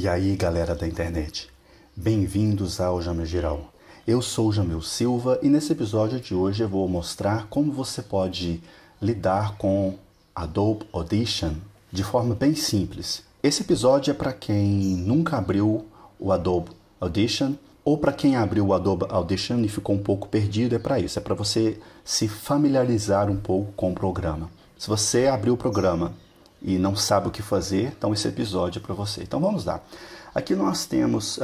E aí, galera da internet, bem-vindos ao Jamil Geral. Eu sou o Jamil Silva e nesse episódio de hoje eu vou mostrar como você pode lidar com Adobe Audition de forma bem simples. Esse episódio é para quem nunca abriu o Adobe Audition ou para quem abriu o Adobe Audition e ficou um pouco perdido. É para isso, é para você se familiarizar um pouco com o programa. Se você abriu o programa e não sabe o que fazer, então esse episódio é para você. Então vamos lá. Aqui nós temos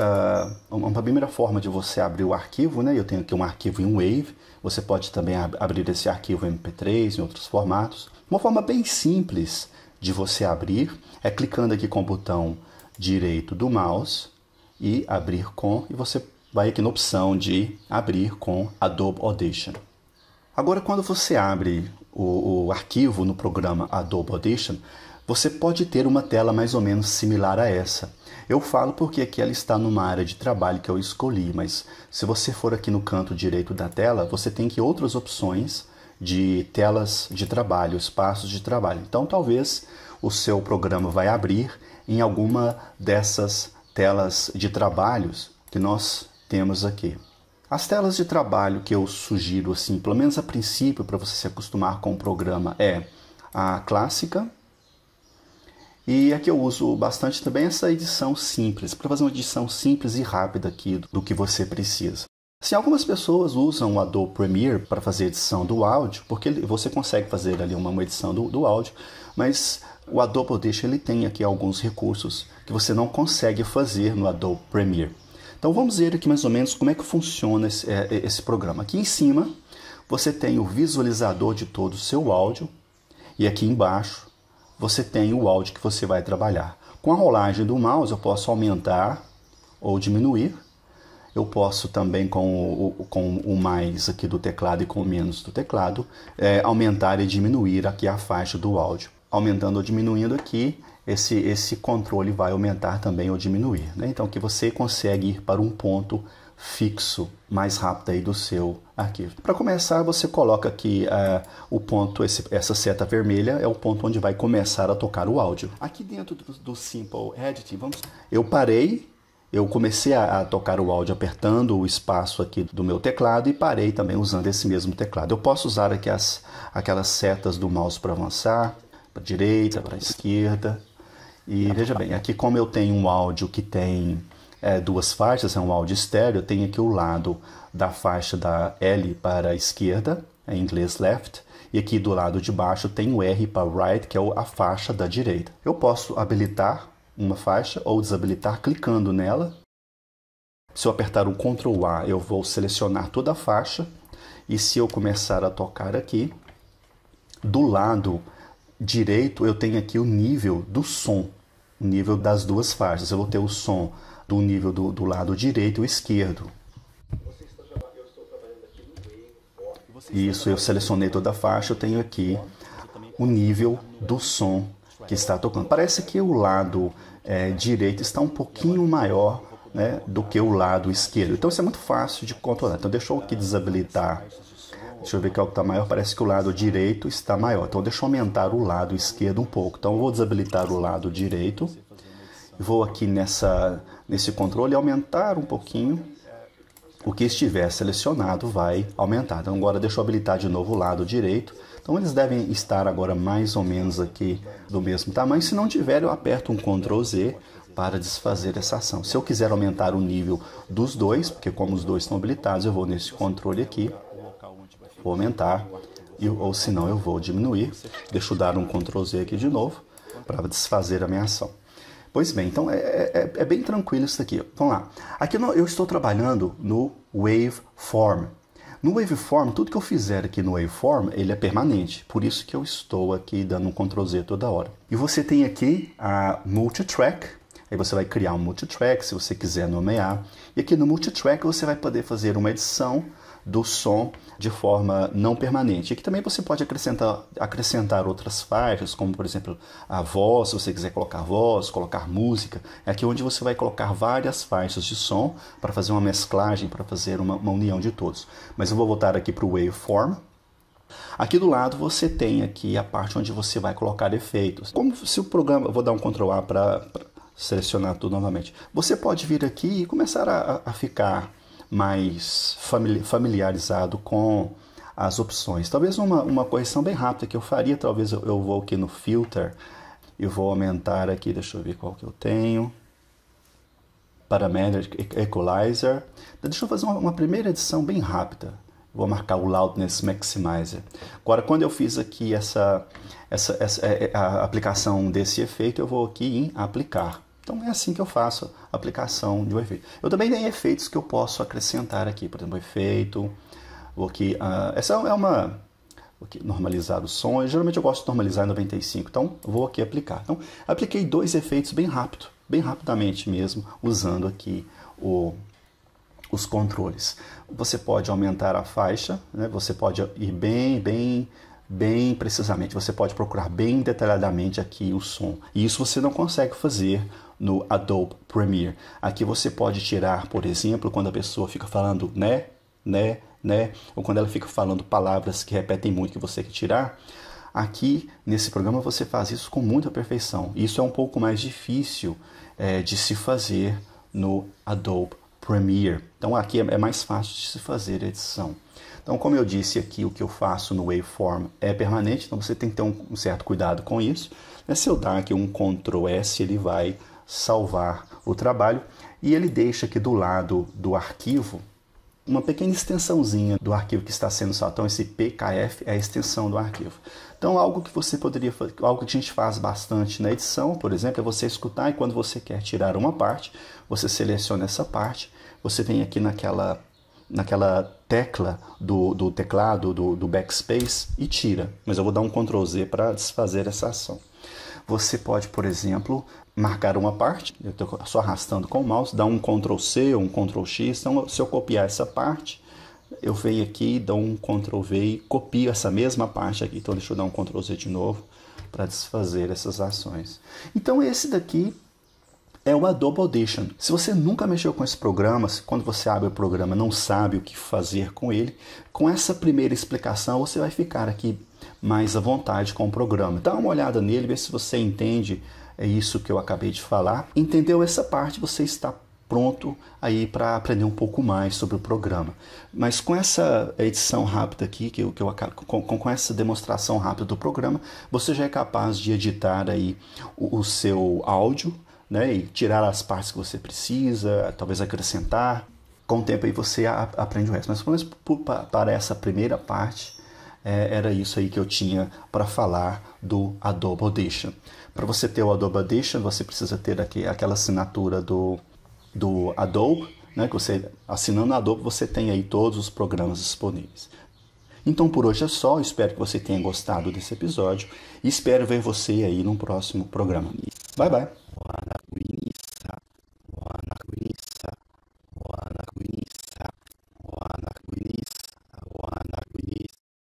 uma primeira forma de você abrir o arquivo, né? Eu tenho aqui um arquivo em Wave. Você pode também abrir esse arquivo em MP3, em outros formatos. Uma forma bem simples de você abrir é clicando aqui com o botão direito do mouse e abrir com, e você vai aqui na opção de abrir com Adobe Audition. Agora, quando você abre o arquivo no programa Adobe Audition, você pode ter uma tela mais ou menos similar a essa. Eu falo porque aqui ela está numa área de trabalho que eu escolhi, mas se você for aqui no canto direito da tela, você tem aqui outras opções de telas de trabalho, espaços de trabalho. Então, talvez o seu programa vai abrir em alguma dessas telas de trabalhos que nós temos aqui. As telas de trabalho que eu sugiro, assim, pelo menos a princípio, para você se acostumar com o programa, é a clássica. E aqui eu uso bastante também essa edição simples, para fazer uma edição simples e rápida aqui do que você precisa. Assim, algumas pessoas usam o Adobe Premiere para fazer edição do áudio, porque você consegue fazer ali uma edição do áudio, mas o Adobe Audition, ele tem aqui alguns recursos que você não consegue fazer no Adobe Premiere. Então vamos ver aqui mais ou menos como é que funciona esse programa. Aqui em cima você tem o visualizador de todo o seu áudio e aqui embaixo você tem o áudio que você vai trabalhar. Com a rolagem do mouse eu posso aumentar ou diminuir. Eu posso também com o mais aqui do teclado e com o menos do teclado aumentar e diminuir aqui a faixa do áudio. Aumentando ou diminuindo aqui, esse controle vai aumentar também ou diminuir, né? Então que você consegue ir para um ponto fixo mais rápido aí do seu arquivo. Para começar, você coloca aqui o ponto, essa seta vermelha é o ponto onde vai começar a tocar o áudio. Aqui dentro do Simple Editing, eu comecei a tocar o áudio apertando o espaço aqui do meu teclado e parei também usando esse mesmo teclado. Eu posso usar aqui aquelas setas do mouse para avançar, para a direita, para a esquerda. E veja bem, aqui como eu tenho um áudio que tem duas faixas, é um áudio estéreo, eu tenho aqui o lado da faixa da L para a esquerda, em inglês left, e aqui do lado de baixo tem o R para right, que é a faixa da direita. Eu posso habilitar uma faixa ou desabilitar clicando nela. Se eu apertar o Ctrl A, eu vou selecionar toda a faixa, e se eu começar a tocar aqui, do lado direito eu tenho aqui o nível do som, o nível das duas faixas. Eu vou ter o som do nível do lado direito e esquerdo. Isso, eu selecionei toda a faixa, eu tenho aqui o nível do som que está tocando. Parece que o lado direito está um pouquinho maior, né, do que o lado esquerdo. Então isso é muito fácil de controlar. Então deixa eu aqui desabilitar. Deixa eu ver qual que está maior, parece que o lado direito está maior. Então, deixa eu aumentar o lado esquerdo um pouco. Então, eu vou desabilitar o lado direito. Vou aqui nesse controle aumentar um pouquinho. O que estiver selecionado vai aumentar. Então, agora deixa eu habilitar de novo o lado direito. Então, eles devem estar agora mais ou menos aqui do mesmo tamanho. Se não tiver, eu aperto um Ctrl Z para desfazer essa ação. Se eu quiser aumentar o nível dos dois, porque como os dois estão habilitados, eu vou nesse controle aqui. Vou aumentar, ou se não eu vou diminuir. Deixa eu dar um Ctrl Z aqui de novo, para desfazer a minha ação. Pois bem, então é bem tranquilo isso aqui. Vamos lá. Aqui eu estou trabalhando no Waveform. No Waveform, tudo que eu fizer aqui no Waveform, ele é permanente. Por isso que eu estou aqui dando um Ctrl Z toda hora. E você tem aqui a Multitrack. Aí você vai criar um Multitrack, se você quiser nomear. E aqui no Multitrack você vai poder fazer uma edição do som de forma não permanente. Aqui também você pode acrescentar outras faixas, como por exemplo a voz, se você quiser colocar voz, colocar música. É aqui onde você vai colocar várias faixas de som para fazer uma mesclagem, para fazer uma união de todos. Mas eu vou voltar aqui para o Waveform. Aqui do lado você tem aqui a parte onde você vai colocar efeitos. Como se o programa... Vou dar um Ctrl A para selecionar tudo novamente. Você pode vir aqui e começar a ficar mais familiarizado com as opções. Talvez uma correção bem rápida que eu faria, talvez eu vou aqui no Filter e vou aumentar aqui, deixa eu ver qual que eu tenho, Parameter Equalizer. Deixa eu fazer uma primeira edição bem rápida. Vou marcar o Loudness Maximizer. Agora, quando eu fiz aqui a aplicação desse efeito, eu vou aqui em Aplicar. Então, é assim que eu faço a aplicação de um efeito. Eu também tenho efeitos que eu posso acrescentar aqui. Por exemplo, efeito. Vou aqui... essa é uma... Vou aqui normalizar o som. Eu, geralmente eu gosto de normalizar em 95. Então, vou aqui aplicar. Então, apliquei dois efeitos bem rápido. Bem rapidamente mesmo, usando aqui os controles. Você pode aumentar a faixa, né? Você pode ir bem precisamente, você pode procurar bem detalhadamente aqui o som. E isso você não consegue fazer no Adobe Premiere. Aqui você pode tirar, por exemplo, quando a pessoa fica falando né, ou quando ela fica falando palavras que repetem muito, que você quer tirar. Aqui, nesse programa, você faz isso com muita perfeição. Isso é um pouco mais difícil de se fazer no Adobe Premiere. Então, aqui é mais fácil de se fazer a edição. Então, como eu disse aqui, o que eu faço no Waveform é permanente. Então, você tem que ter um certo cuidado com isso. Se eu dar aqui um Ctrl S, ele vai salvar o trabalho. E ele deixa aqui do lado do arquivo uma pequena extensãozinha do arquivo que está sendo salvo. Então, esse PKF é a extensão do arquivo. Então, algo que você poderia fazer, algo que a gente faz bastante na edição, por exemplo, é você escutar, e quando você quer tirar uma parte, você seleciona essa parte, você vem aqui naquela tecla do teclado, do backspace, e tira. Mas eu vou dar um Ctrl Z para desfazer essa ação. Você pode, por exemplo, marcar uma parte, eu estou só arrastando com o mouse, dá um Ctrl C ou um Ctrl X, então se eu copiar essa parte, eu venho aqui, dou um Ctrl V e copio essa mesma parte aqui. Então deixa eu dar um Ctrl Z de novo para desfazer essas ações. Então esse daqui é o Adobe Audition. Se você nunca mexeu com esse programa, se quando você abre o programa não sabe o que fazer com ele, com essa primeira explicação você vai ficar aqui mais à vontade com o programa. Dá uma olhada nele, vê se você entende isso que eu acabei de falar. Entendeu essa parte, você está pronto aí para aprender um pouco mais sobre o programa. Mas com essa edição rápida aqui, com essa demonstração rápida do programa, você já é capaz de editar aí o seu áudio, né, e tirar as partes que você precisa, talvez acrescentar. Com o tempo aí você aprende o resto. Mas pelo menos para essa primeira parte, era isso aí que eu tinha para falar do Adobe Audition. Para você ter o Adobe Audition, você precisa ter aqui aquela assinatura do Adobe, né? Que você, assinando o Adobe, você tem aí todos os programas disponíveis. Então por hoje é só, espero que você tenha gostado desse episódio e espero ver você aí no próximo programa. Bye bye!